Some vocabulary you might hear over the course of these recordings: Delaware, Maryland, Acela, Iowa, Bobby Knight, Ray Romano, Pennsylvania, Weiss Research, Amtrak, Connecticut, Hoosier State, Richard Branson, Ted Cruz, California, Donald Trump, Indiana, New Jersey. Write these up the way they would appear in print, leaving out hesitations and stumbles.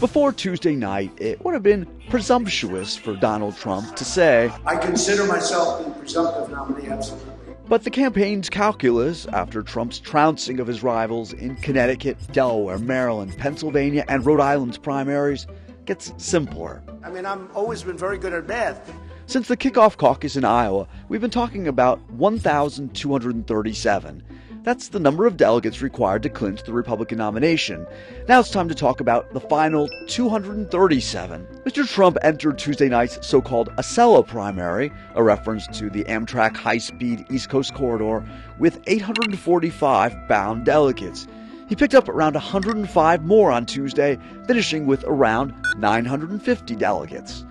Before Tuesday night, it would have been presumptuous for Donald Trump to say, "I consider myself the presumptive nominee, absolutely." But the campaign's calculus, after Trump's trouncing of his rivals in Connecticut, Delaware, Maryland, Pennsylvania, and Rhode Island's primaries, gets simpler. I mean, I've always been very good at math. Since the kickoff caucus in Iowa, we've been talking about 1,237. That's the number of delegates required to clinch the Republican nomination. Now it's time to talk about the final 237. Mr. Trump entered Tuesday night's so-called Acela primary, a reference to the Amtrak high-speed East Coast corridor, with 845 bound delegates. He picked up around 105 more on Tuesday, finishing with around 950 delegates.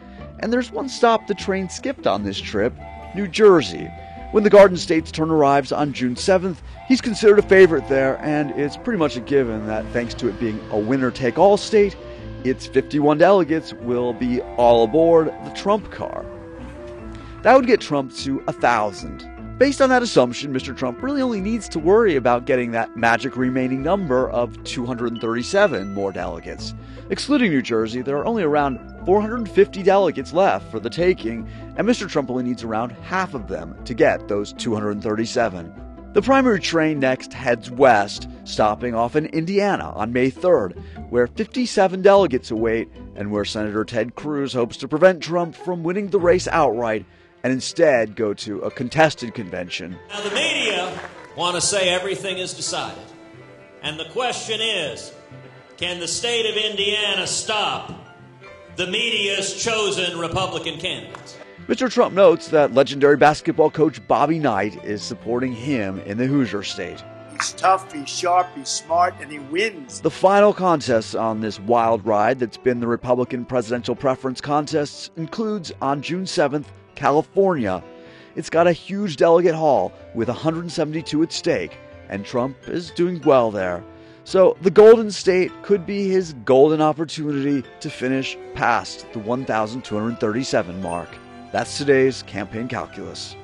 And there's one stop the train skipped on this trip, New Jersey. When the Garden State's turn arrives on June 7th, he's considered a favorite there, and it's pretty much a given that thanks to it being a winner-take-all state, its 51 delegates will be all aboard the Trump car. That would get Trump to 1,000. Based on that assumption, Mr. Trump really only needs to worry about getting that magic remaining number of 237 more delegates. Excluding New Jersey, there are only around 450 delegates left for the taking, and Mr. Trump only needs around half of them to get those 237. The primary train next heads west, stopping off in Indiana on May 3rd, where 57 delegates await and where Senator Ted Cruz hopes to prevent Trump from winning the race outright and instead go to a contested convention. Now the media want to say everything is decided, and the question is, can the state of Indiana stop the media's chosen Republican candidates? Mr. Trump notes that legendary basketball coach Bobby Knight is supporting him in the Hoosier State. He's tough, he's sharp, he's smart, and he wins. The final contests on this wild ride that's been the Republican presidential preference contests includes, on June 7th, California. It's got a huge delegate haul with 172 at stake, and Trump is doing well there. So the Golden State could be his golden opportunity to finish past the 1,237 mark. That's today's campaign calculus.